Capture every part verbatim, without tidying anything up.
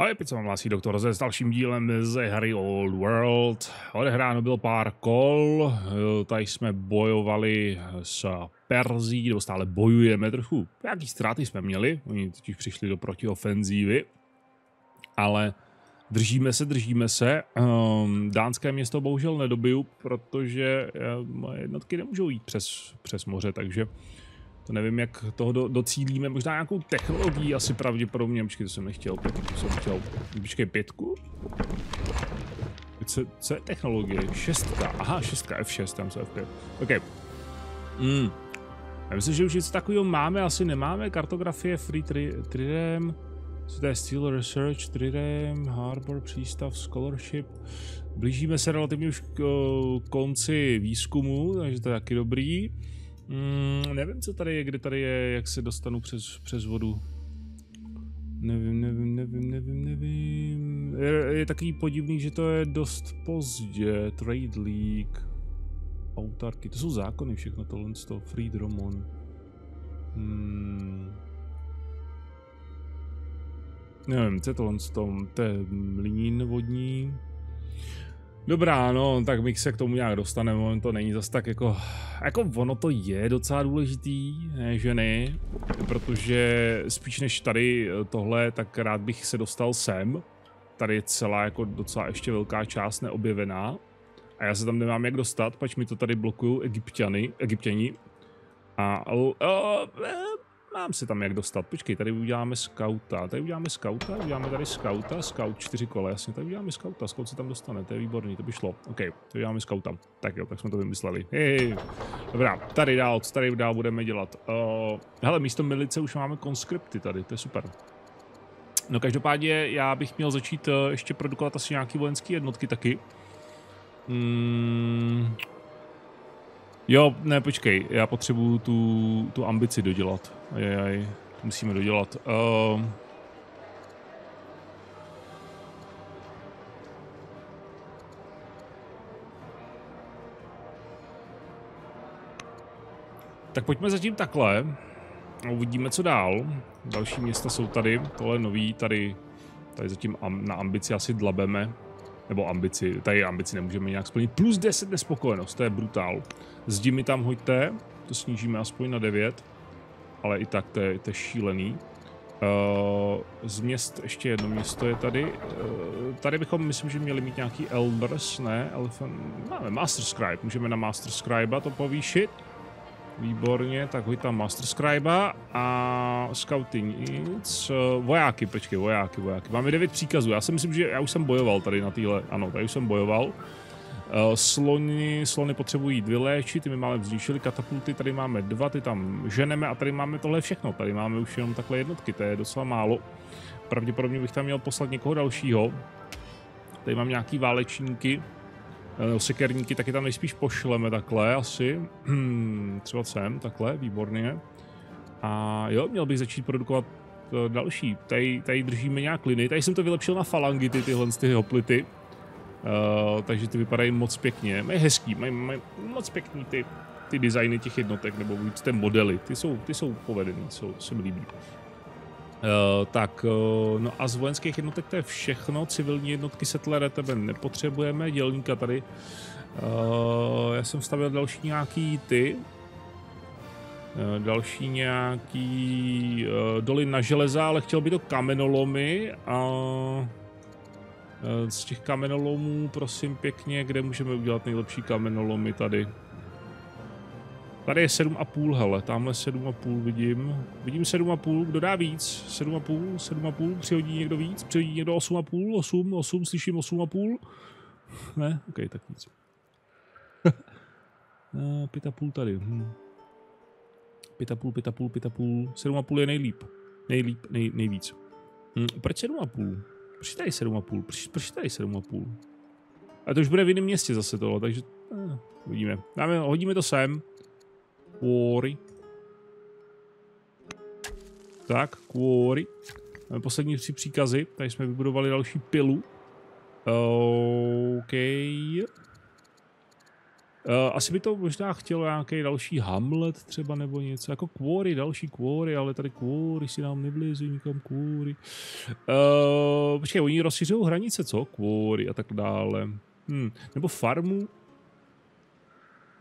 Ahoj, pět se vám hlásí doktor Z s dalším dílem ze hry Old World. Odehráno bylo pár kol, tady jsme bojovali s Perzí, nebo stále bojujeme trochu. Jaký ztráty jsme měli, oni totiž přišli do protiofenzívy, ale držíme se, držíme se. Dánské město bohužel nedobiju, protože moje jednotky nemůžou jít přes, přes moře, takže to nevím, jak toho do, docílíme, možná nějakou technologií asi pravděpodobně. Počkej, to jsem nechtěl, to jsem chtěl, počkej, pětku? Co, co je technologie? Šestka, aha, šestka, F šest, tam se F pět, ok. Mm. Já myslím, že už něco takového máme, asi nemáme, kartografie, free tridem, co to je Steel Research, tridem, harbor, přístav, scholarship. Blížíme se relativně už k o, konci výzkumu, takže to je taky dobrý. Mm, nevím, co tady je, kde tady je, jak se dostanu přes, přes vodu. Nevím, nevím, nevím, nevím, nevím. Je, je takový podivný, že to je dost pozdě. Trade League, autarky, to jsou zákony všechno, to Lonston, Freedromon. Hmm. Nevím, co je to Lonston, to je mlýn vodní. Dobrá, no, tak my se k tomu nějak dostaneme, on to není zas tak jako, jako ono to je docela důležitý, ne, že ne, protože spíš než tady tohle, tak rád bych se dostal sem, tady je celá jako docela ještě velká část neobjevená a já se tam nemám jak dostat, pač mi to tady blokují Egypťany, Egypťani a o, o, mám se tam jak dostat, počkej, tady uděláme Scouta, tady uděláme Scouta, uděláme tady Scouta, Scout čtyři kole, jasně, tady uděláme Scouta, Scout se tam dostane, to je výborný, to by šlo, ok, to uděláme Scouta, tak jo, tak jsme to vymysleli, hej, dobrá, tady dál, co tady dál budeme dělat, uh, hele, místo milice už máme konskripty tady, to je super. No každopádně já bych měl začít uh, ještě produkovat asi nějaký vojenské jednotky taky. Mm. Jo, ne, počkej, já potřebuju tu, tu ambici dodělat. Ajajaj, to musíme dodělat. Uh... Tak pojďme zatím takhle. Uvidíme, co dál. Další města jsou tady, tohle nový, tady, tady zatím am, na ambici asi dlabeme. Nebo ambici, tady ambici nemůžeme nějak splnit. Plus deset nespokojenost, to je brutál. Zdi mi tam hoďte, to snížíme aspoň na devět, ale i tak to je, to je šílený. Uh, z měst, ještě jedno město je tady. Uh, tady bychom, myslím, že měli mít nějaký Elders, ne? Elfant, máme Master Scribe, můžeme na Master Scriba to povýšit. Výborně, tak hoď tam Master Scriba a Scouty nic, vojáky, počkej, vojáky, vojáky, máme devět příkazů, já si myslím, že já už jsem bojoval tady na téhle, ano, tady už jsem bojoval. Slony, slony potřebují dvě léči, ty my máme vzničili, katapulty, tady máme dva, ty tam ženeme a tady máme tohle všechno, tady máme už jenom takhle jednotky, to je docela málo. Pravděpodobně bych tam měl poslat někoho dalšího, tady mám nějaký válečníky. Sekerníky taky tam nejspíš pošleme takhle asi, třeba sem, takhle, výborně. A jo, měl bych začít produkovat další, tady, tady držíme nějak liny, tady jsem to vylepšil na falangity, tyhle ty hoplity. Uh, takže ty vypadají moc pěkně, mají hezký, mají, mají moc pěkný ty, ty designy těch jednotek, nebo víc ty modely, ty jsou, ty jsou povedený, jsou, se mi líbí. Uh, tak, uh, no a z vojenských jednotek to je všechno, civilní jednotky settlere tebe nepotřebujeme, dělníka tady, uh, já jsem vstavil další nějaký ty, uh, další nějaký uh, doly na železa, ale chtěl by to kamenolomy a uh, z těch kamenolomů prosím pěkně, kde můžeme udělat nejlepší kamenolomy tady. Tady je sedm a půl, hele, tamhle sedm a půl vidím, vidím sedm a půl, kdo dá víc, sedm a půl, sedm a půl, přihodí někdo víc, přihodí někdo osm a půl, osm, osm, slyším osm a půl, ne, ok, tak nic. pět a půl tady, hm. pět a půl, pět a půl, pět a půl, sedm a půl je nejlíp, nejlíp, nej, nejvíc. Hm, proč sedm a půl? Proč tady sedm a půl? Proč, proč tady sedm a půl? A to už bude v jiném městě zase tohle, takže, eh, uvidíme, dáme, hodíme to sem. Quarry. Tak, Quarry. Máme poslední tři příkazy. Tady jsme vybudovali další pilu. OK. Asi by to možná chtělo nějaký další Hamlet třeba nebo něco, jako Quarry, další Quarry, ale tady Quarry si nám nevlízí nikam Quarry. Uh, počkej, oni rozšiřují hranice, co? Quarry a tak dále. Hm. Nebo farmu?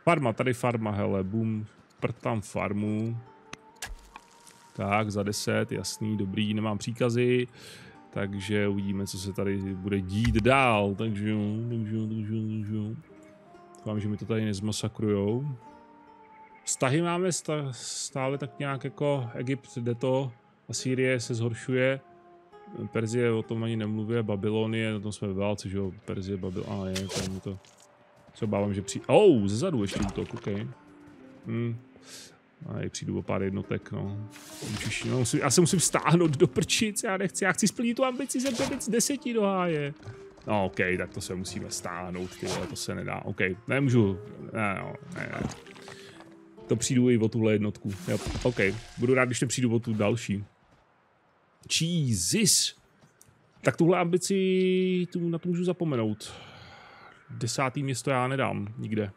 Farma, tady farma, hele, bum, prtám farmu. Tak, za deset, jasný, dobrý, nemám příkazy. Takže uvidíme, co se tady bude dít dál, takže jo, takže jo, takže jo, takže jo. Doufám, že mi to tady nezmasakrujou. Vztahy máme stále tak nějak jako Egypt jde to, Asýrie se zhoršuje, Perzie o tom ani nemluví, Babylonie, na tom jsme ve válce, že jo, Perzie, Babylonie, a je, tam mi to... Se obávám, že přijde... Oh, zezadu ještě útok, okej. Okay. Hmm. A i přijdu o pár jednotek, no. Lučišník, no musím, já se musím stáhnout do prčic, já nechci, já chci splnit tu ambici ze deseti do háje. No okej, okay, tak to se musíme stáhnout, ty vole, to se nedá, okej, okay, nemůžu, ne, no, ne, ne. To přijdu i o tuhle jednotku, jo, okej, okay. Budu rád, když nepřijdu o tu další. Jesus! Tak tuhle ambici, tu na to můžu zapomenout. Desátý město já nedám, nikde.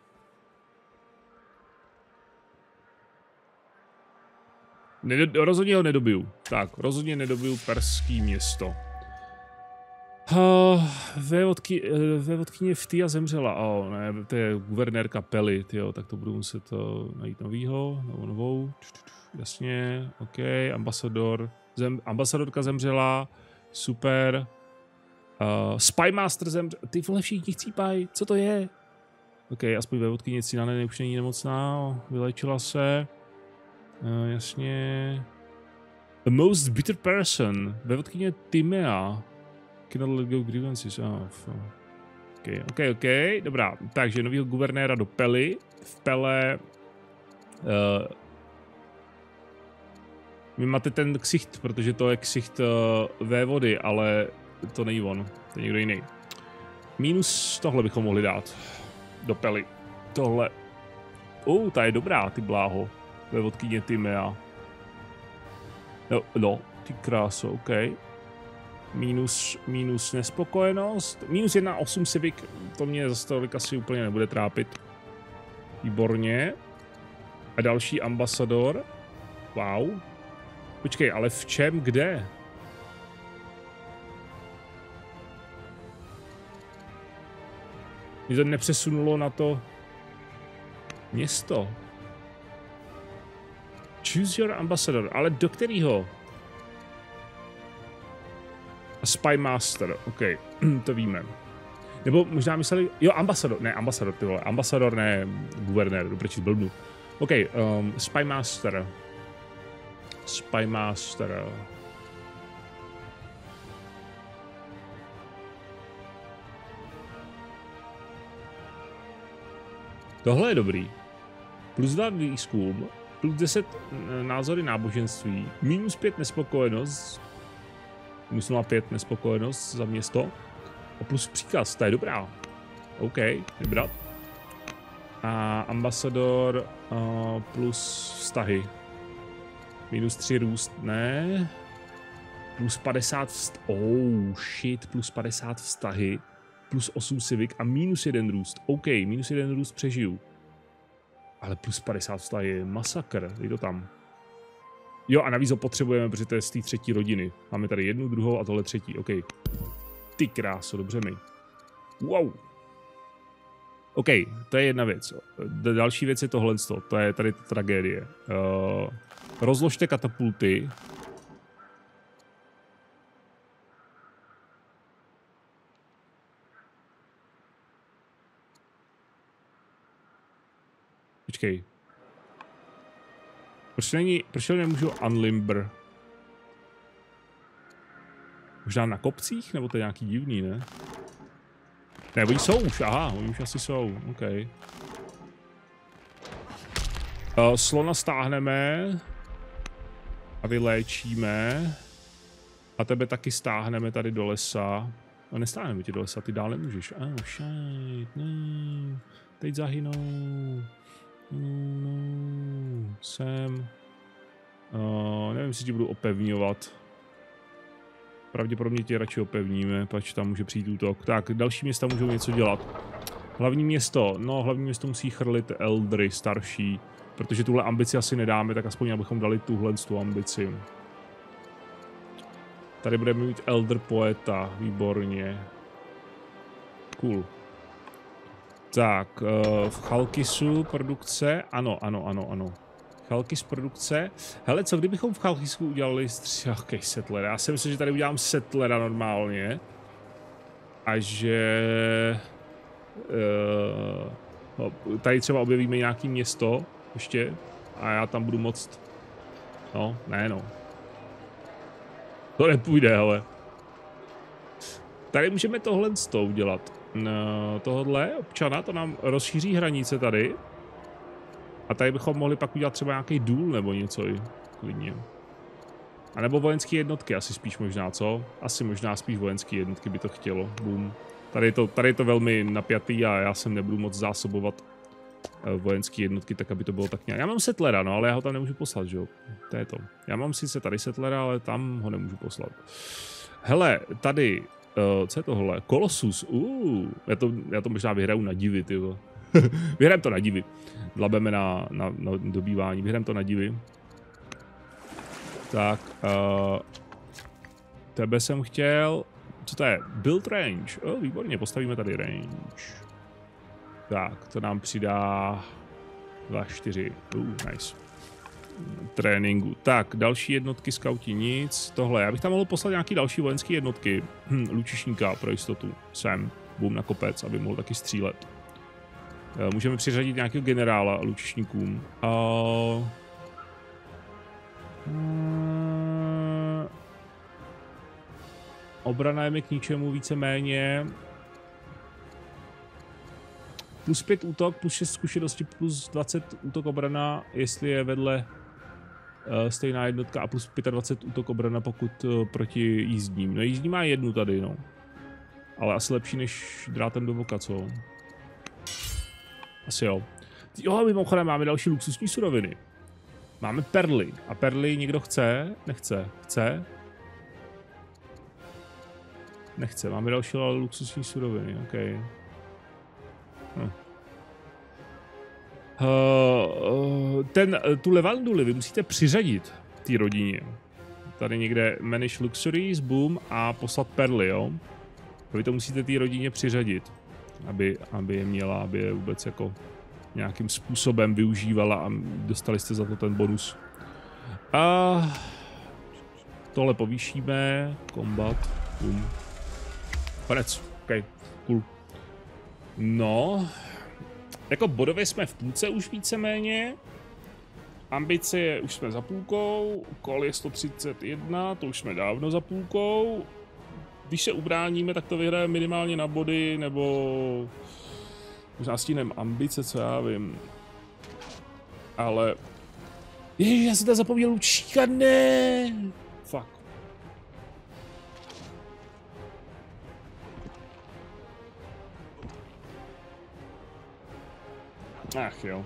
Ned rozhodně ho nedobiju, tak, rozhodně nedobiju perský město. Uh, vévodkyně Vtia zemřela, oh, ne, to je guvernérka Peli, tyjo, tak to budu muset uh, najít novýho, novou, novou, ču, ču, ču, jasně, ok, ambasador, zem, ambasadorka zemřela, super, uh, spymaster zemřela, ty vole všichni chcípaj, co to je? Ok, aspoň vévodkyně Cinane už není nemocná, vylečila se, uh, jasně, the most bitter person, vévodkyně Timea. Let go grievances. Oh, ok, ok, ok, dobrá. Takže novýho guvernéra do Pely. V Pele... Uh, vy máte ten ksicht, protože to je ksicht uh, vévody, ale to není on, to je někdo jiný. Minus tohle bychom mohli dát. Do Pely. Tohle. Oh, ta je dobrá, ty bláho. Vévodkyně Timea. No, no, ty kráso, ok. Minus, minus nespokojenost, minus jedna celá osm civic, to mě zase tolik asi úplně nebude trápit. Výborně. A další ambasador. Wow. Počkej, ale v čem, kde? Mě to nepřesunulo na to město. Choose your ambassador, ale do kterého? A spymaster, ok, to víme. Nebo možná mysleli, jo, ambasador, ne, ambasador, ty vole, ambasador, ne, guvernér, doprčit blbnu. Ok, um, spymaster. Spymaster. Tohle je dobrý. Plus dva výzkum, plus deset názory náboženství, minus pět nespokojenost, minus nula celá pět nespokojenost za město. A plus příkaz, to je dobrá. OK, vybrat. A ambasador uh, plus vztahy. Minus tři růst, ne. Plus padesát vst... Oh, shit, plus padesát vztahy. Plus osm civik a minus jeden růst. OK, minus jeden růst přežiju. Ale plus padesát vztahy je masakr, jde to tam. Jo, a navíc ho potřebujeme, protože to je z té třetí rodiny. Máme tady jednu, druhou a tohle třetí, ok. Ty kráso, dobře mi. Wow. Ok, to je jedna věc. Další věc je tohle, to je tady ta tragédie. Uh, rozložte katapulty. Počkej. Proč není, proč nemůžu unlimber? Možná na kopcích? Nebo to je nějaký divný, ne? Ne, oni jsou už, aha, oni už asi jsou, ok. Uh, slona stáhneme. A vyléčíme. A tebe taky stáhneme tady do lesa. No, nestáhneme tě do lesa, ty dál nemůžeš. Oh, shit, no. Teď zahynou. Hmm, sem. Uh, nevím, jestli ti budu opevňovat. Pravděpodobně tě radši opevníme, pač tam může přijít útok. Tak, další města můžou něco dělat. Hlavní město, no hlavní město musí chrlit Eldry starší, protože tuhle ambici asi nedáme, tak aspoň abychom dali tuhle tu ambici. Tady budeme mít Elder poeta, výborně. Cool. Tak, v Chalkisu produkce, ano, ano, ano, ano. Chalkis produkce. Hele, co kdybychom v Chalkisu udělali střelky Settlera? Já si myslím, že tady udělám Settlera normálně. A že... Uh, tady třeba objevíme nějaký město ještě a já tam budu moct... No, ne no. To nepůjde, ale... Tady můžeme tohle udělat. No, tohle občana, to nám rozšíří hranice tady. A tady bychom mohli pak udělat třeba nějaký důl nebo něco i klidně. A nebo vojenské jednotky asi spíš možná, co? Asi možná spíš vojenské jednotky by to chtělo. Boom. Tady je to, tady je to velmi napjatý a já sem nebudu moc zásobovat vojenské jednotky, tak aby to bylo tak nějak. Já mám Settlera, no, ale já ho tam nemůžu poslat, že jo? To je to. Já mám sice tady Settlera, ale tam ho nemůžu poslat. Hele, tady... Uh, co je tohle? Kolosus, uh, já to, já to možná vyhraju na divy, ty vole. Vyhrám to na divy. Dlabeme na, na, na dobývání, vyhrám to na divy. Tak, uh, tebe jsem chtěl, co to je? Build range, oh, výborně, postavíme tady range. Tak, to nám přidá dva, čtyři, uh, nice. Tréninku. Tak, další jednotky, skauti nic, tohle. Já bych tam mohl poslat nějaký další vojenské jednotky. Hm, Lučišníka pro jistotu. Sem, boom na kopec, aby mohl taky střílet. Můžeme přiřadit nějakého generála Lučišníkům. A... Obrana je mi k ničemu víceméně. Plus pět útok, plus šest zkušenosti, plus dvacet útok obrana, jestli je vedle... Stejná jednotka a plus dvacet pět útok obrana, pokud proti jízdním. No jízdní má jednu tady, no. Ale asi lepší než drátem do voka, co? Asi jo. Jo, mimochodem máme další luxusní suroviny. Máme perly. A perly někdo chce? Nechce. Chce? Nechce. Máme další luxusní suroviny, okej. Okay. Hm. Uh, ten, tu levanduli vy musíte přiřadit té rodině. Tady někde manage luxuries, boom a poslat perly, jo. Vy to musíte té rodině přiřadit, aby, aby je měla, aby je vůbec jako nějakým způsobem využívala a dostali jste za to ten bonus. Uh, tohle povýšíme, combat, boom. Konec, ok, cool. No... Jako bodově jsme v půlce už víceméně, ambice je, už jsme za půlkou, kol je sto třicet jedna, to už jsme dávno za půlkou. Když se ubráníme, tak to vyhraje minimálně na body, nebo možná stínem ambice, co já vím. Ale... Ježiš, já jsem tam zapomněl Lučíka, ne! Fuck. Ach jo.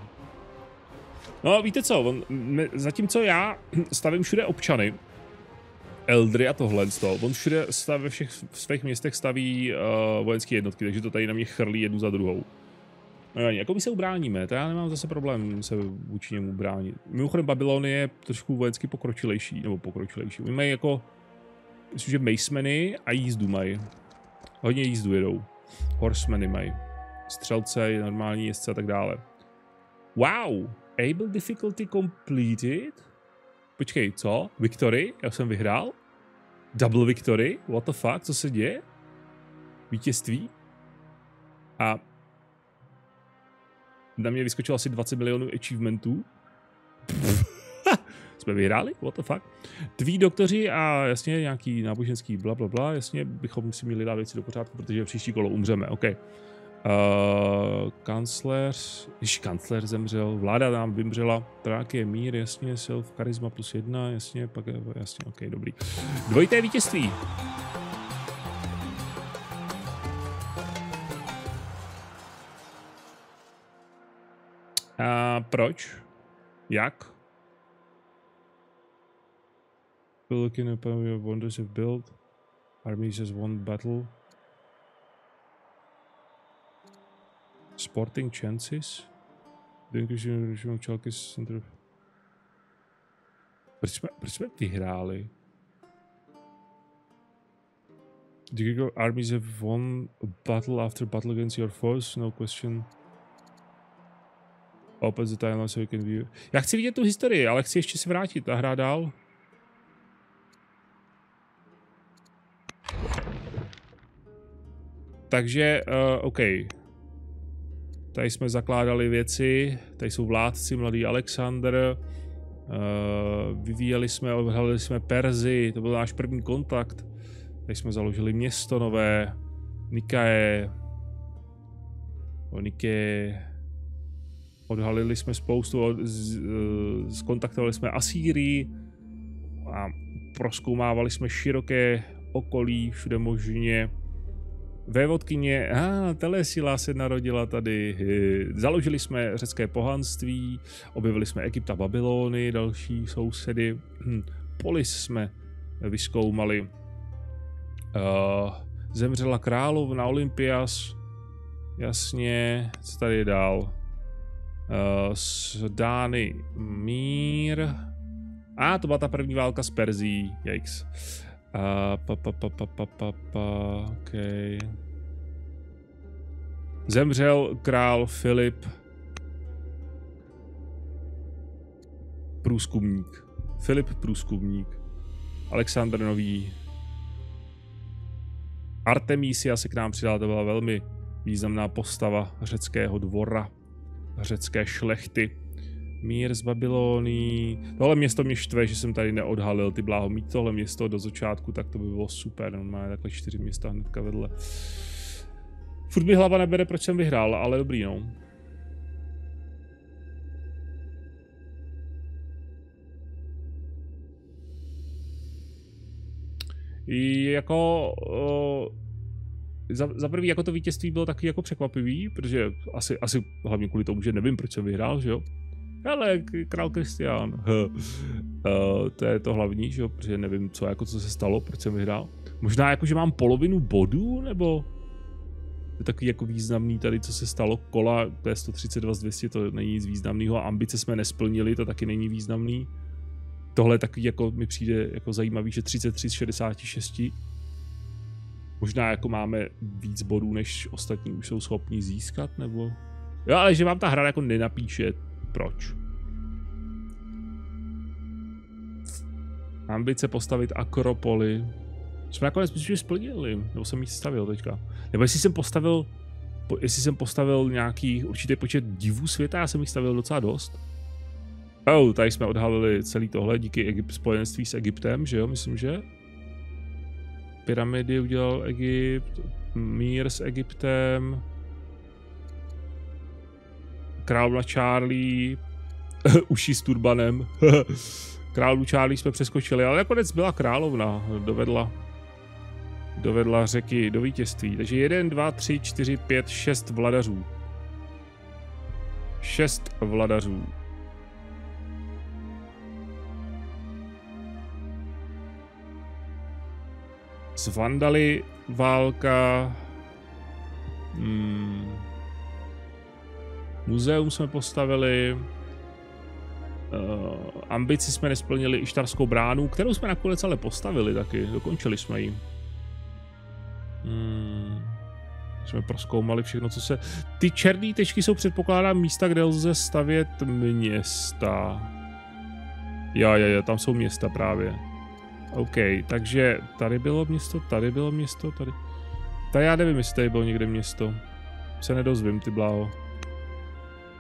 No víte co, on, my, zatímco já stavím všude občany, Eldry a tohle, on všude stav, ve všech v svých městech staví uh, vojenské jednotky, takže to tady na mě chrlí jednu za druhou. No jako my se ubráníme, to já nemám zase problém se vůči němu bránit. Mimochodem Babylonie je trošku vojensky pokročilejší, nebo pokročilejší. My mají jako, myslím, že macemeny a jízdu mají. Hodně jízdu jedou. Horsemeny mají. Střelce, normální jezdce a tak dále. Wow! Able difficulty completed? Počkej, co? Victory? Já jsem vyhrál? Double victory? What the fuck? Co se děje? Vítězství? A... Na mě vyskočilo asi dvacet milionů achievementů. Jsme vyhráli? What the fuck? Tví doktoři a jasně nějaký náboženský bla bla bla. Jasně bychom si měli dát věci do pořádku, protože příští kolo umřeme. OK. Uh, kancléř, již kancléř zemřel, vláda nám vymřela, tráky je mír, jasně, self, charisma plus jedna, jasně, pak je, jasně, ok, dobrý. Dvojité vítězství. A uh, proč? Jak? Looking upon your wonders have built, armies has won battle. Sporting chances? Proč jsme, proč jsme ty hráli? The Greek armies have won battle after battle against your foes, no question. Open the timeline so you can view. Já chci vidět tu historii, ale chci ještě se vrátit a hrát dál. Takže, uh, OK. Tady jsme zakládali věci, tady jsou vládci, mladý Alexandr. Uh, vyvíjeli jsme, odhalili jsme Perzi, to byl náš první kontakt. Tady jsme založili město nové, Nikae, Onike. Odhalili jsme spoustu, od, z, zkontaktovali jsme Asýrii a prozkoumávali jsme široké okolí, všude možně. Vévodkyně, a ah, Telesila se narodila tady, založili jsme řecké pohanství, objevili jsme Egypta, Babylony, další sousedy, polis jsme vyskoumali. Uh, zemřela královna Olympias, jasně, co tady je dál, uh, s Dány mír, a ah, to byla ta první válka s Perzií, yikes. Uh, pa, pa, pa, pa, pa, pa, pa, okay. Zemřel král Filip. Průzkumník. Filip průzkumník. Alexandr nový. Artemisia se k nám přidala, to byla velmi významná postava řeckého dvora, řecké šlechty. Mír z Babylonii. Tohle město mě štve, že jsem tady neodhalil, ty bláho, mít tohle město do začátku, tak to by bylo super, on má takhle čtyři města hnedka vedle. Furt mi hlava nebere, proč jsem vyhrál, ale dobrý, no. I jako... Uh... Za, za prvý jako to vítězství bylo taky jako překvapivý, protože asi, asi hlavně kvůli tomu, že nevím, proč jsem vyhrál, že jo? Ale král Kristián, uh, to je to hlavní, že jo? Protože nevím, co, jako, co se stalo, proč jsem vyhrál. Možná jako, že mám polovinu bodů, nebo to je takový jako významný tady, co se stalo, kola, to je sto třicet dva z dvou set, to není nic významného, ambice jsme nesplnili, to taky není významný. Tohle je takový, jako mi přijde jako zajímavý, že třicet tři z šedesáti šesti. Možná jako máme víc bodů, než ostatní už jsou schopni získat, nebo... Jo, ale že vám ta hra jako nenapíše, proč. Ambice postavit Akropoli. Jsme nakonec myslím, že splnili, nebo jsem ji stavil teďka. Nebo jestli jsem postavil, jestli jsem postavil nějaký určitý počet divů světa, já jsem jich stavil docela dost. Oh, tady jsme odhalili celý tohle díky spojenství s Egyptem, že jo, myslím, že? Pyramidy udělal Egypt, mír s Egyptem, královna Charlie, Uši s turbanem, královnu Charlie jsme přeskočili, ale nakonec byla královna, dovedla, dovedla řeky do vítězství, takže jedna, dva, tři, čtyři, pět, šest vladařů. šest vladařů. S Vandaly válka. Hmm. Muzeum jsme postavili. Uh, ambici jsme nesplnili, Ištarskou bránu, kterou jsme nakonec ale postavili taky. Dokončili jsme ji. Hmm. Jsme prozkoumali všechno, co se... Ty černé tečky jsou předpokládám místa, kde lze stavět města. Jo, jo, jo, tam jsou města právě. OK, takže tady bylo město, tady bylo město, tady... Tady já nevím, jestli tady bylo někde město. Se nedozvím, ty bláho.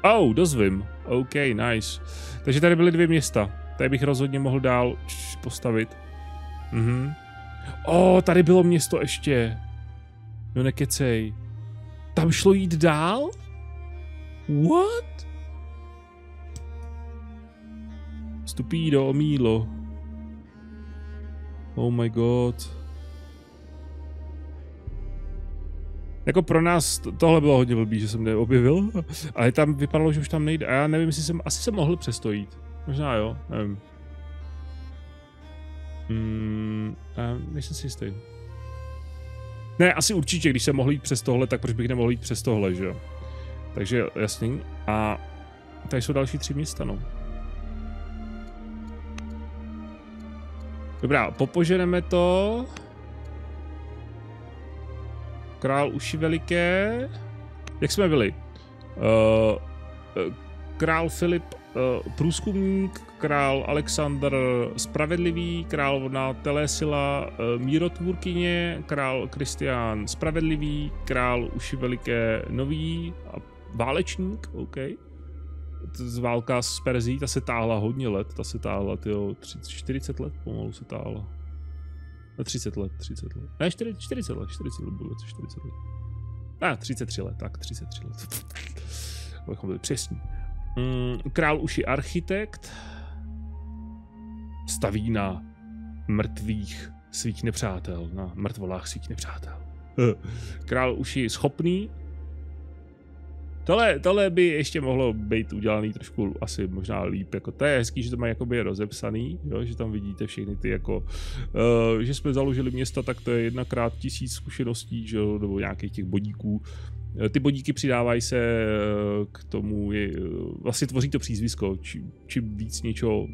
Oh, dozvím. OK, nice. Takže tady byly dvě města. Tady bych rozhodně mohl dál postavit. Mhm. Oh, tady bylo město ještě. No nekecej. Tam šlo jít dál? What? Vstupí do omílo. Oh my god. Jako pro nás tohle bylo hodně blbý, že jsem neobjevil, ale tam vypadalo, že už tam nejde a já nevím, jestli jsem, asi jsem mohl přestojít. Možná jo, nevím. Mm, nejsem si jistý. Ne, asi určitě, když jsem mohl jít přes tohle, tak proč bych nemohl jít přes tohle, že jo? Takže jasný. A tady jsou další tři místa, no. Dobrá, popoženeme to. Král Uši veliké. Jak jsme byli? Uh, král Filip uh, průzkumník, král Alexandr spravedlivý, královna Telesila uh, mírotvůrkyně, král Kristián spravedlivý, král Uši veliké nový a válečník, OK. Z válka s Perzií, ta se táhla hodně let, ta se táhla, tyjo, čtyřicet let pomalu se táhla. No třicet let, třicet let. Ne, čtyřicet let, čtyřicet let, čtyřicet let. Ne, třicet tři let, tak třicet tři let. Abychom byli přesní. Král Uši architekt staví na mrtvých svých nepřátel, na mrtvolách svých nepřátel. Král Uši schopný. Tohle, tohle by ještě mohlo být udělaný trošku asi možná líp, jako to je hezký, že to má jakoby rozepsaný, jo? Že tam vidíte všechny ty jako, uh, že jsme založili města, tak to je jedenkrát tisíc zkušeností, že jo? Nebo nějakých těch bodíků. Ty bodíky přidávají se k tomu, je, vlastně tvoří to přízvisko, či, čím víc něčeho,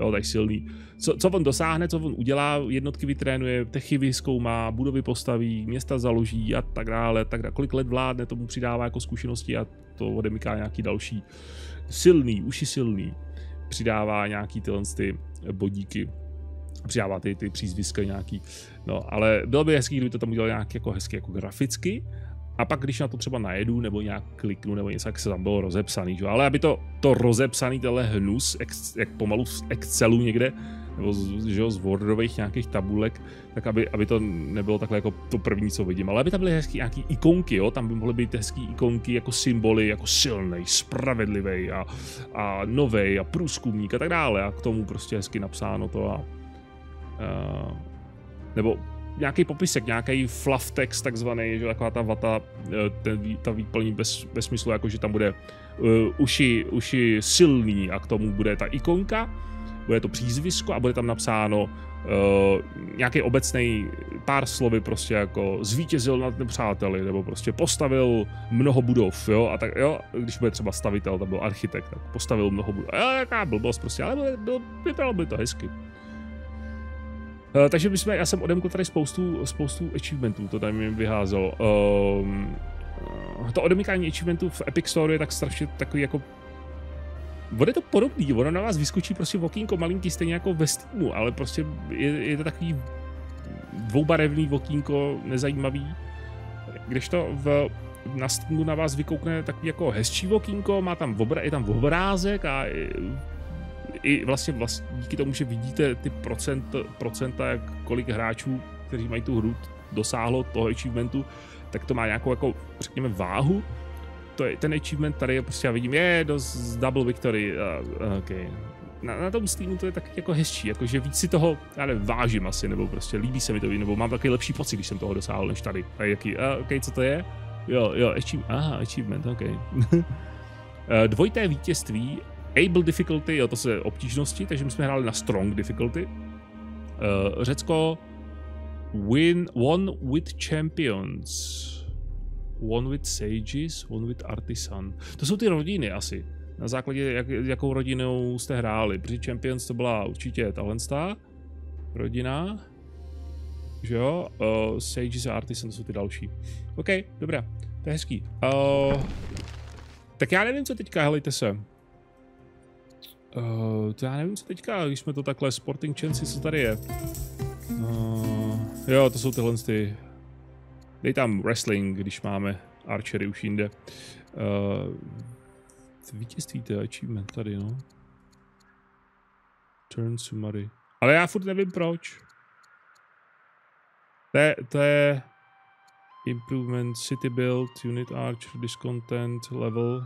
jo, tak silný. Co, co on dosáhne, co on udělá, jednotky vytrénuje, techy zkoumá, budovy postaví, města založí a tak dále, tak dále. Kolik let vládne, tomu přidává jako zkušenosti a to odemyká nějaký další. Silný, Uši silný, přidává nějaký tyhle ty bodíky, přidává ty, ty přízviska nějaký, no, ale bylo by hezký, kdyby to tam udělal nějak jako hezky jako graficky. A pak, když na to třeba najedu, nebo nějak kliknu, nebo něco, jak se tam bylo rozepsaný, že? Ale aby to, to rozepsaný, tenhle hnus, ex, jak pomalu z Excelu někde, nebo z, že, z Wordových nějakých tabulek, tak aby, aby to nebylo takhle jako to první, co vidím. Ale aby tam byly hezký nějaký ikonky, jo? Tam by mohly být hezký ikonky jako symboly, jako silnej, spravedlivý a, a novej a průzkumník a tak dále. A k tomu prostě hezky napsáno to a... a nebo... nějaký popisek, nějaký fluff text takzvaný, že taková ta vata, ten, ta výplní bez, bez smyslu, jako že tam bude uh, uši, uši silný a k tomu bude ta ikonka, bude to přízvisko a bude tam napsáno uh, nějaký obecný pár slovy, prostě jako zvítězil nad nepřáteli, nebo prostě postavil mnoho budov, jo, a tak jo, když bude třeba stavitel, tam byl architekt, tak postavil mnoho budov, jo, jaká blbost prostě, ale vypadalo by to hezky. Uh, takže bychom, já jsem odemkl tady spoustu, spoustu achievementů, to tady mi vyházelo. Um, uh, to odemykání achievementů v Epic Store je tak strašně takový jako... Bude to podobný, ono na vás vyskočí prostě okýnko malinký, stejně jako ve Steamu, ale prostě je, je to takový dvoubarevný okýnko, nezajímavý. Kdežto v, na Steamu na vás vykoukne takový jako hezčí okýnko, má tam obra, je tam obrázek a... I vlastně, vlastně díky tomu, že vidíte ty procent, procenta, jak kolik hráčů, kteří mají tu hru, dosáhlo toho achievementu, tak to má nějakou, jako, řekněme, váhu. To je, ten achievement tady je prostě, já vidím, je dost double victory, uh, okay. na, na tom Steamu to je tak jako hezčí, jakože víc si toho, já nevím, vážím asi, nebo prostě líbí se mi to, nebo mám takový lepší pocit, když jsem toho dosáhl, než tady. A jaký, uh, ok, co to je? Jo, jo, achievement, aha, achievement, ok. Dvojité vítězství. Able difficulty, jo, to se obtížnosti, takže my jsme hráli na strong difficulty. Uh, Řecko win, one with champions, one with sages, one with artisan. To jsou ty rodiny asi, na základě jak, jakou rodinou jste hráli, protože champions to byla určitě talentstar, rodina, že jo, uh, sages a artisan jsou ty další. OK, dobrá, to je hezký. Uh, tak já nevím, co teďka, helejte se. Uh, to já nevím, co teďka, když jsme to takhle, Sporting Chancy, co tady je? Uh, jo, to jsou tyhle ty... Dej tam wrestling, když máme archery už jinde. Uh, vítězství, to je achievement tady, no. Turn summary. Ale já furt nevím proč. To je... To je improvement, city build, unit archer, discontent, level.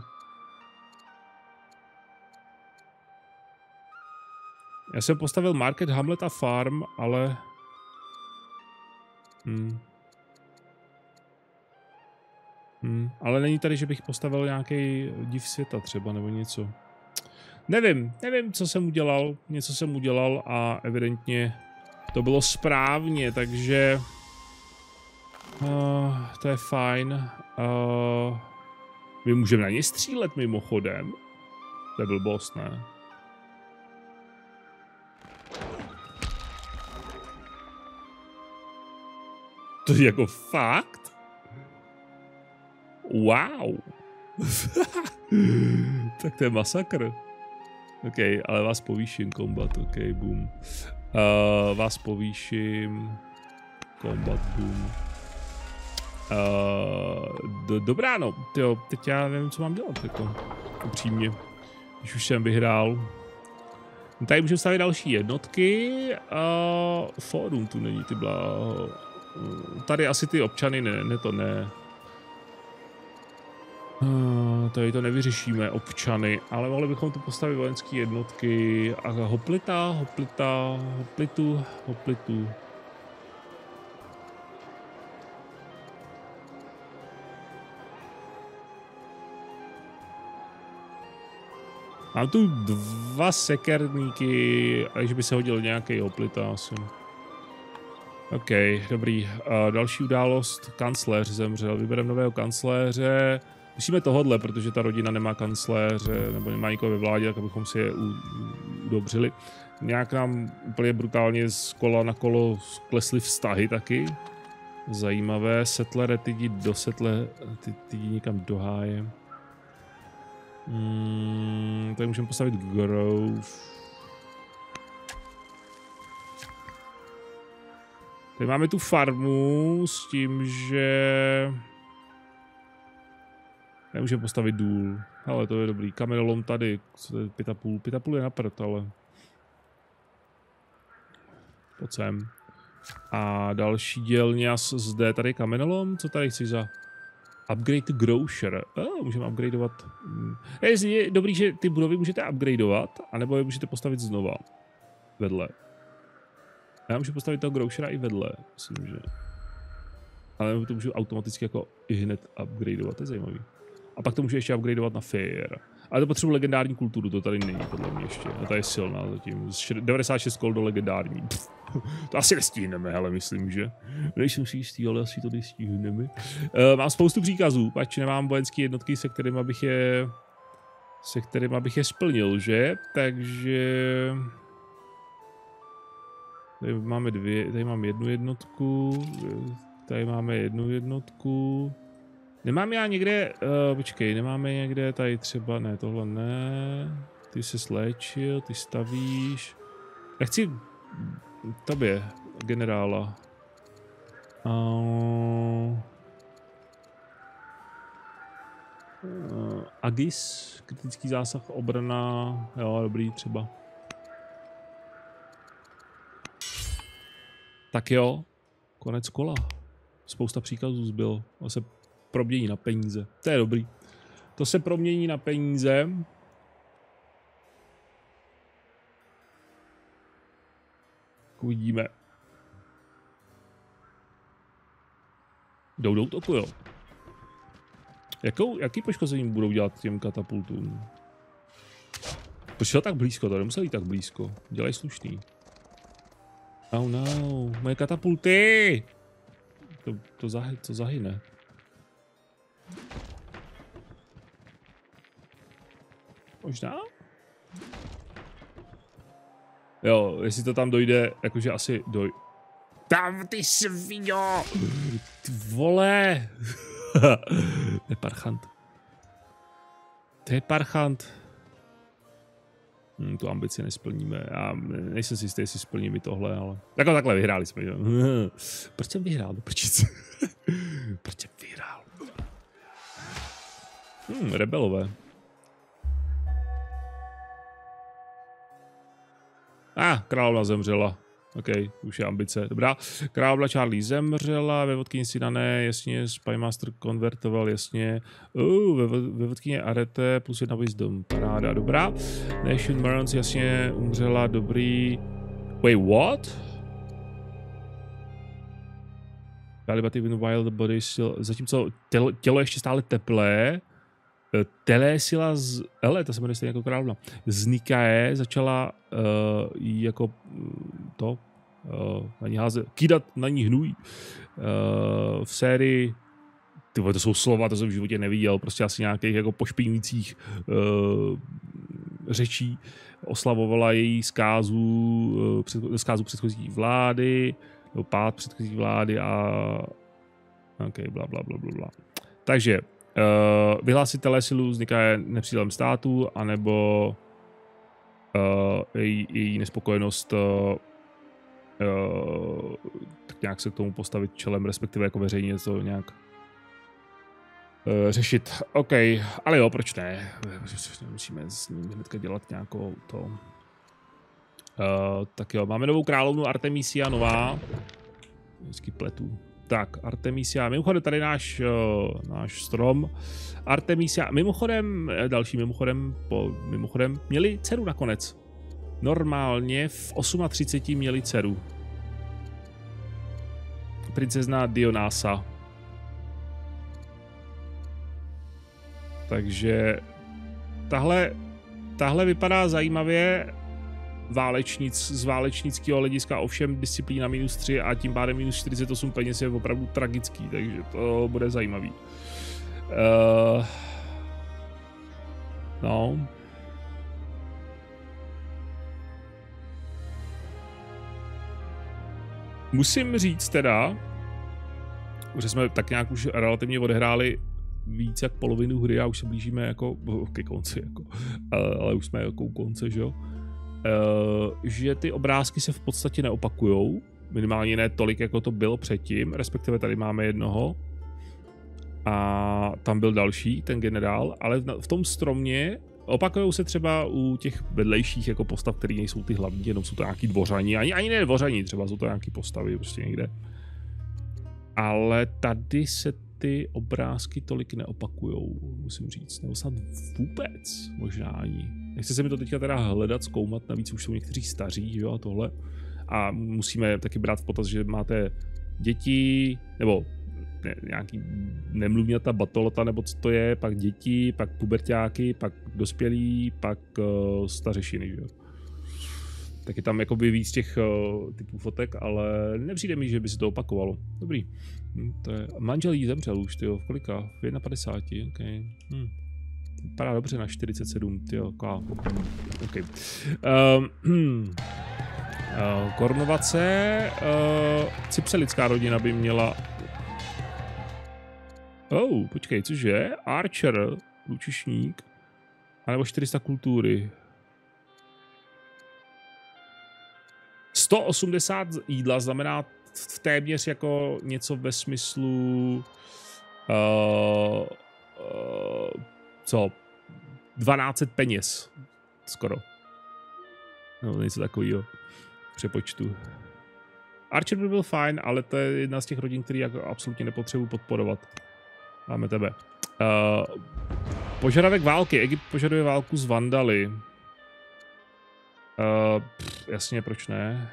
Já jsem postavil Market, Hamlet a Farm, ale... Hmm. Hmm. Ale není tady, že bych postavil nějaký div světa třeba, nebo něco. Nevím, nevím, co jsem udělal. Něco jsem udělal a evidentně to bylo správně, takže... Uh, to je fajn. Uh, My můžeme na něj střílet mimochodem. To je blbost, ne? To je jako fakt? Wow. Tak to je masakr. OK, ale vás povýším kombat, OK, boom. Uh, vás povýším kombat, boom. Uh, dobrá, no, tyjo, teď já nevím, co mám dělat, jako, upřímně, když už jsem vyhrál. No, tady můžeme stavit další jednotky a uh, fórum tu není, ty bláho. Tady asi ty občany ne, ne to ne. Uh, tady to nevyřešíme, občany, ale mohli bychom tu postavit vojenské jednotky a hoplita, hoplita, hoplitu, hoplitu. Mám tu dva sekerníky, a když by se hodil nějaký hoplita asi. OK, dobrý. Uh, další událost. Kancléř zemřel. Vybereme nového kancléře. Musíme tohodle, protože ta rodina nemá kancléře, nebo nemá nikoho ve vládě, tak abychom si je udobřili. Nějak nám úplně brutálně z kola na kolo klesly vztahy taky. Zajímavé. Settlere, ty jdi do settle, ty, ty jdi někam do háje. Hmm, tady můžeme postavit grove. Tady máme tu farmu s tím, že... Nemůžeme postavit důl. Ale to je dobrý. Kamenolom tady. Pět a půl. Pět a půl je na prd, ale... Pojď sem. A další dělně zde. Tady je kamenolom. Co tady chci za... Upgrade to Grocer. Oh, můžeme upgradeovat. Je, je dobrý, že ty budovy můžete upgradeovat, anebo je můžete postavit znova. Vedle. Já můžu postavit toho Grocera i vedle, myslím, že. Ale to můžu automaticky jako i hned upgradeovat, to je zajímavý. A pak to můžu ještě upgradeovat na fair. Ale to potřebuji legendární kulturu, to tady není podle mě ještě. A ta je silná zatím. devadesát šest kol do legendární. Pff, to asi nestihneme, ale myslím, že. Nejsem si jistý, ale asi to nestihneme. Uh, mám spoustu příkazů, pač nemám vojenské jednotky, se kterými bych je... Se kterými bych je splnil, že? Takže... Tady máme dvě, tady mám jednu jednotku. Tady máme jednu jednotku. Nemám já někde, uh, počkej, nemáme někde, tady třeba, ne, tohle ne, ty se sléčil, ty stavíš, já chci tobě, generála, uh, uh, Agis, kritický zásah, obrana, jo, dobrý, třeba. Tak jo, konec kola, spousta příkazů zbylo, asi promění na peníze. To je dobrý. To se promění na peníze. Uvidíme. Jdou do útoku, jo. Jakou, jaký poškození budou dělat těm katapultům? Proč tak blízko? To nemuseli tak blízko. Dělej slušný. Oh no, moje katapulty! To, to, zahy, to zahyne. Možná? Jo, jestli to tam dojde, jakože asi doj... Tam ty sviňo! Ty vole! To je parchant. To je parchant. Hmm, tu ambici nesplníme. Já nejsem si jistý, jestli splníme tohle, ale... Jako takhle vyhráli jsme. Proč jsem vyhrál? No, proč jsem... Proč jsem vyhrál? Hmm, rebelové. Ah, královna zemřela. OK, už je ambice. Dobrá. Královna Charlie zemřela, vévodkyně Sinané, jasně, Spymaster konvertoval, jasně. Uh, vévodkyně Arete plus jedna wisdom. Paráda, dobrá. Nation Marons, jasně, umřela, dobrý. Wait, what? Calibative in wild body still... Zatímco tělo, tělo ještě stále teplé. Telesila z... Hele, ta se jmenuje stejně jako královna. Z Nikae začala uh, jako to uh, na ní házet, kýdat na ní hnůj. Uh, v sérii ty vole, to jsou slova, to jsem v životě neviděl, prostě asi nějakých jako pošpiňujících uh, řečí. Oslavovala její zkázu, uh, zkázu předchozí vlády, nebo pád předchozí vlády a ok, bla, bla, bla, bla, bla. Takže uh, vyhlásit Telesilu vzniká nepřítelem státu, anebo uh, její, její nespokojenost uh, Uh, tak nějak se k tomu postavit čelem, respektive jako veřejně něco nějak uh, řešit. OK, ale jo, proč ne? Musíme s ním hnedka dělat nějakou to. Uh, tak jo, máme novou královnu Artemisia, nová. Vždycky pletu. Tak, Artemisia. Mimochodem tady náš, uh, náš strom. Artemisia. Mimochodem, další mimochodem, po, mimochodem, měli dceru nakonec. Normálně v třiceti osmi měli dceru. Princezna Dionasa. Takže tahle, tahle vypadá zajímavě válečnic, z válečnického hlediska, ovšem disciplína minus tři a tím pádem minus čtyřicet osm peněz je opravdu tragický, takže to bude zajímavý. Uh, no... Musím říct teda, že jsme tak nějak už relativně odehráli víc jak polovinu hry a už se blížíme jako ke konci, jako, ale už jsme jako u konce, že jo, že ty obrázky se v podstatě neopakujou, minimálně ne tolik, jako to bylo předtím, respektive tady máme jednoho a tam byl další, ten generál, ale v tom stromě opakujou se třeba u těch vedlejších jako postav, které nejsou ty hlavní, jenom jsou to nějaký dvořani, ani, ani ne dvořani, třeba jsou to nějaký postavy prostě někde. Ale tady se ty obrázky tolik neopakujou, musím říct, nebo snad vůbec možná ani. Nechce se mi to teďka teda hledat, zkoumat, navíc už jsou někteří staří, jo, a tohle. A musíme taky brát v potaz, že máte děti, nebo Ne, nějaký nemluvňata, batolota nebo co to je, pak děti, pak puberťáky, pak dospělí, pak uh, stařešiny, že jo. Tak je tam jakoby víc těch uh, typů fotek, ale nepřijde mi, že by se to opakovalo. Dobrý. Hm, to je... Manžel jí zemřel už, tyjo, v kolika? V padesát jedna, ok. Hm. Vypadá dobře na čtyřicet sedm, tyjo, ká. Ok. Um, uh, korunovace. Uh, cypselická rodina by měla... Oh, počkej, cože? Archer, Lučišník, anebo čtyři sta kultury. sto osmdesát jídla znamená téměř jako něco ve smyslu... Uh, uh, co? dvanáct set peněz. Skoro. No, něco takového. Přepočtu. Archer by byl fajn, ale to je jedna z těch rodin, který jako absolutně nepotřebuji podporovat. Máme tebe. Uh, požadavek války. Egypt požaduje válku z Vandaly. Uh, pff, jasně, proč ne?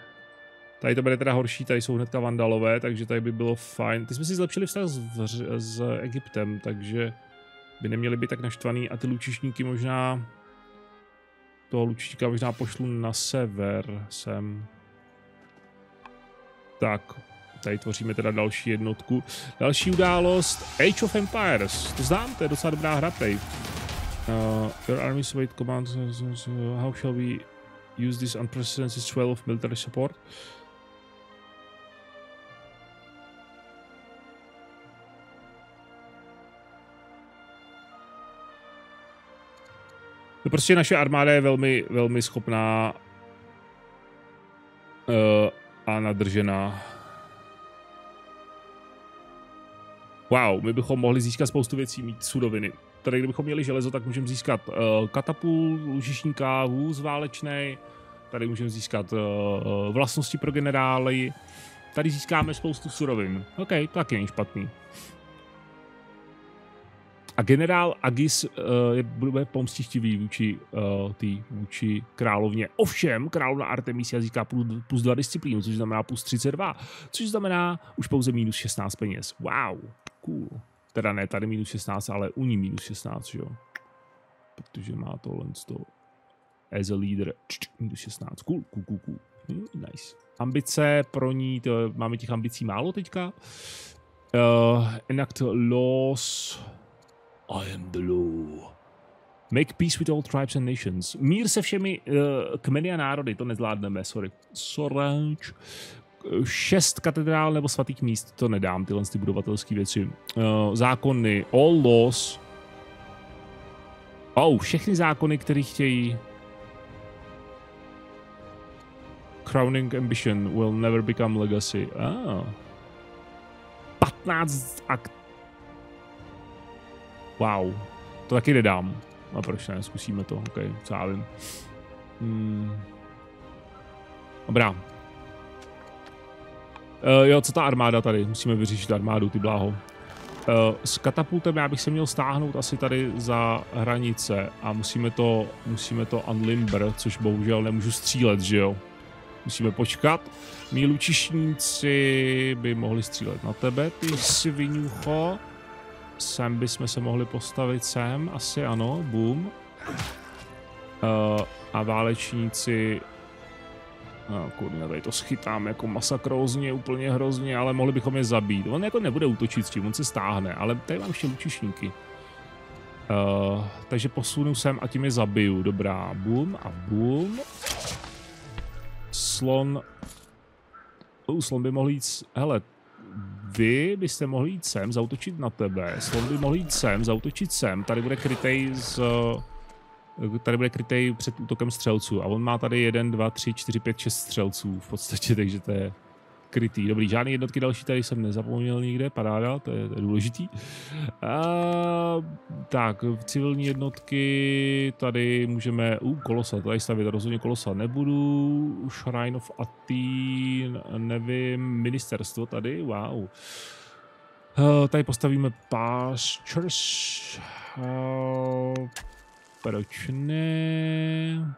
Tady to bude teda horší, tady jsou hnedka Vandalové, takže tady by bylo fajn. Ty jsme si zlepšili vztah s, s Egyptem, takže by neměli být tak naštvaný a ty lučišníky možná... Toho lučišníka možná pošlu na sever sem. Tak. Tady tvoříme teda další jednotku. Další událost. Age of Empires. To znám, to je docela dobrá hra tady. Uh, your army's weight command. How shall we use this unprecedented swell of military support? To prostě naše armáda je velmi, velmi schopná uh, a nadržená. Wow, my bychom mohli získat spoustu věcí, mít sudoviny. Tady kdybychom měli železo, tak můžeme získat uh, katapult, lužišníka, vůz válečnej. Tady můžeme získat uh, vlastnosti pro generály. Tady získáme spoustu surovin. OK, to taky není špatný. A generál Agis uh, je, bude pomstichtivý vůči, uh, tý, vůči královně. Ovšem, královna Artemisia získá plus dva disciplínu, což znamená plus třicet dva, což znamená už pouze minus šestnáct peněz. Wow. Cool. Teda ne tady minus šestnáct, ale u ní minus šestnáct, jo. Protože má tohle z toho as a leader minus šestnáct. Cool, cool, cool, cool. Nice. Ambice pro ní, to, máme těch ambicí málo teďka. Uh, enact laws. I am the law. Make peace with all tribes and nations. Mír se všemi uh, kmeny a národy, to nezvládneme, sorry. Soranč. Šest katedrál nebo svatých míst, to nedám, tyhle ty budovatelské věci. Uh, zákony, all laws. Oh, všechny zákony, které chtějí. Crowning ambition will never become legacy. Ah. patnáct akt. Wow. To taky nedám. A proč ne, zkusíme to, ok, co já vím. Hmm. Dobrá. Uh, jo, co ta armáda tady? Musíme vyřešit armádu, ty bláho. Uh, s katapultem já bych se měl stáhnout asi tady za hranice a musíme to, musíme to unlimber, což bohužel nemůžu střílet, že jo? Musíme počkat. Mí lučišníci by mohli střílet na tebe, ty sviňucho. Sem bychom se mohli postavit sem, asi ano, boom. Uh, a válečníci... Uh, kurně, tady to schytám jako masakrózně, úplně hrozně, ale mohli bychom je zabít. On jako nebude útočit s tím, on se stáhne, ale tady mám ještě lučišníky. Uh, takže posunu sem a tím je zabiju, dobrá, boom a boom. Slon... Uh, slon by mohl jít... Hele, vy byste mohli jít sem, zautočit na tebe. Slon by mohl jít sem, zautočit sem. Tady bude krytej z... Tady bude krytej před útokem střelců. A on má tady jedna, dva, tři, čtyři, pět, šest střelců v podstatě, takže to je krytý. Dobrý, žádné jednotky další tady jsem nezapomněl nikde, paráda, to je, to je důležitý. A, tak, civilní jednotky, tady můžeme, u uh, kolosa, tady stavit rozhodně kolosa nebudu, Shrine of Athene, nevím, ministerstvo tady, wow. A, tady postavíme pastures, proč ne?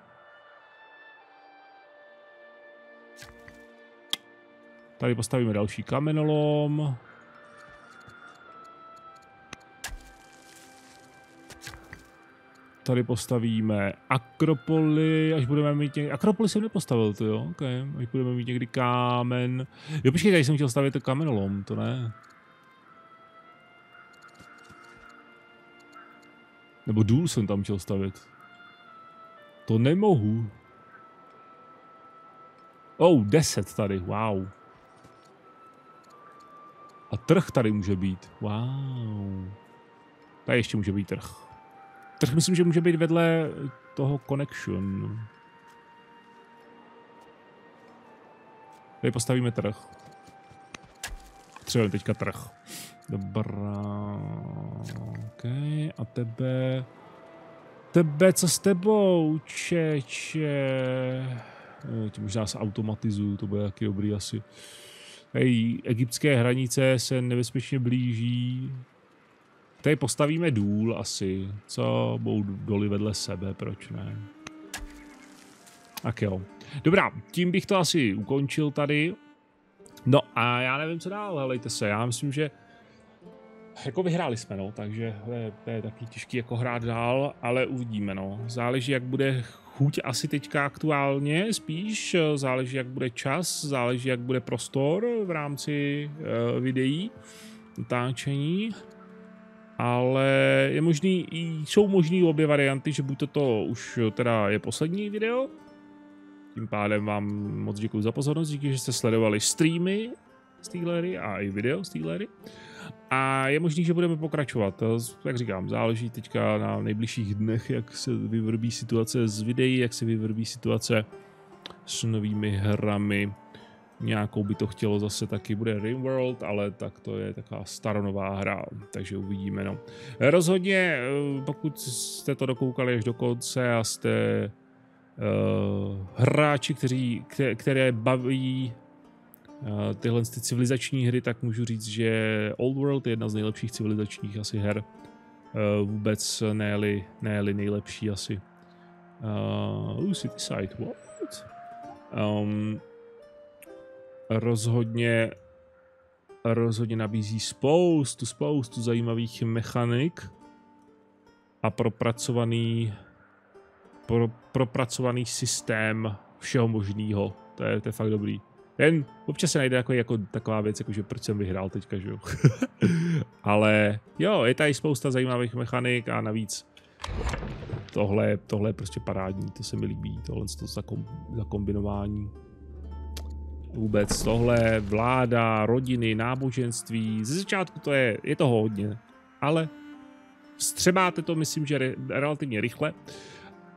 Tady postavíme další kamenolom. Tady postavíme Akropoli, až budeme mít někdy... Akropoli jsem nepostavil, to jo, ok. Až budeme mít někdy kámen... Jo, počkej, tady jsem chtěl stavět kamenolom, to ne. Nebo důl jsem tam chtěl stavět. To nemohu. Oh, deset tady, wow. A trh tady může být. Wow. Tady ještě může být trh. Trh myslím, že může být vedle toho connection. Tady postavíme trh. Potřebujeme teďka trh. Dobrá. OK. A tebe... Tebe, co s tebou, čeče? Tím možná se automatizuju, to bude taky dobrý asi. Hej, egyptské hranice se nebezpečně blíží. Tady postavíme důl asi, co budou doly vedle sebe, proč ne? Tak jo. Dobrá, tím bych to asi ukončil tady. No a já nevím, co dál, helejte se, já myslím, že jako vyhráli jsme, no, takže he, to je taky těžký jako hrát dál, ale uvidíme, no. Záleží, jak bude chuť asi teďka aktuálně, spíš záleží, jak bude čas, záleží, jak bude prostor v rámci uh, videí, natáčení. Ale je možný, jsou možný obě varianty, že buď toto už teda je poslední video. Tím pádem vám moc děkuji za pozornost, díky, že jste sledovali streamy z téhle hry a i video z téhle hry. A je možný, že budeme pokračovat. Jak říkám, záleží teďka na nejbližších dnech, jak se vyvrbí situace z videí, jak se vyvrbí situace s novými hrami. Nějakou by to chtělo zase taky, bude Rimworld, ale tak to je taková staronová hra, takže uvidíme, no. Rozhodně, pokud jste to dokoukali až do konce a jste uh, hráči, kteří, které, které baví Uh, tyhle ty civilizační hry, tak můžu říct, že Old World je jedna z nejlepších civilizačních asi her. Uh, vůbec ne-li, ne-li nejlepší asi. Uh, city side, what? Um, rozhodně, rozhodně nabízí spoustu, spoustu zajímavých mechanik a propracovaný, pro, propracovaný systém všeho možného. To je, to je fakt dobrý. Ten občas se najde jako, jako taková věc, jakože proč jsem vyhrál teďka, že jo. Ale jo, je tady spousta zajímavých mechanik a navíc tohle, tohle je prostě parádní, to se mi líbí, tohle to zakom, zakombinování. Vůbec tohle, vláda, rodiny, náboženství, ze začátku to je, je toho hodně, ale vstřebáte to, myslím, že re, relativně rychle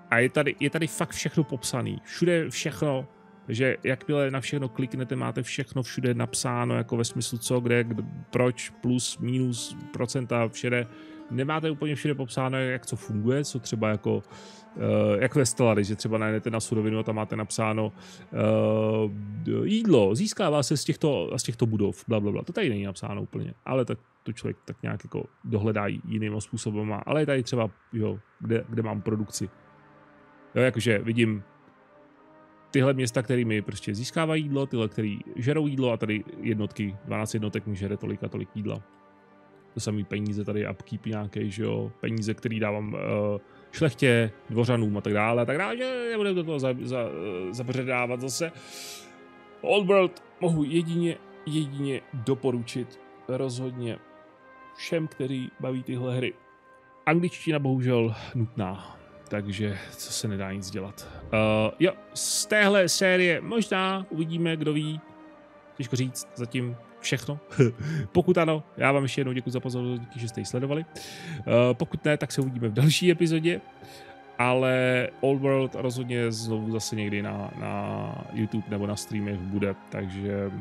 a je tady, je tady fakt všechno popsaný, všude všechno, že jakmile na všechno kliknete, máte všechno všude napsáno, jako ve smyslu co, kde, kde proč, plus, minus, procenta, všude. Nemáte úplně všude popsáno, jak co funguje, co třeba jako, jak ve Stellary, že třeba najdete na surovinu a tam máte napsáno uh, jídlo, získává se z těchto, z těchto budov, blablabla. To tady není napsáno úplně, ale tak to člověk tak nějak jako dohledá jiným způsobem. Ale je tady třeba, jo, kde, kde mám produkci. Jo, jakože vidím tyhle města, kterými prostě získávají jídlo, tyhle, který žerou jídlo a tady jednotky, dvanáct jednotek mi žere tolik a tolik jídla. To samý peníze tady, upkeep nějaký, že jo, peníze, který dávám uh, šlechtě, dvořanům a tak dále a tak dále, že nebudeme do toho za, za, zabředávat zase. Old World mohu jedině, jedině doporučit rozhodně všem, kteří baví tyhle hry. Angličtina bohužel nutná, takže co se nedá nic dělat. Uh, jo, z téhle série možná uvidíme, kdo ví, těžko říct, zatím všechno. Pokud ano, já vám ještě jednou děkuji za pozornost, díky, že jste ji sledovali. Pokud ne, tak se uvidíme v další epizodě, ale Old World rozhodně znovu zase někdy na, na YouTube nebo na streamech bude, takže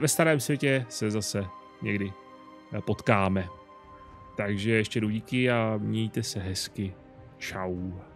ve starém světě se zase někdy potkáme. Takže ještě jednou díky a mějte se hezky. Čau.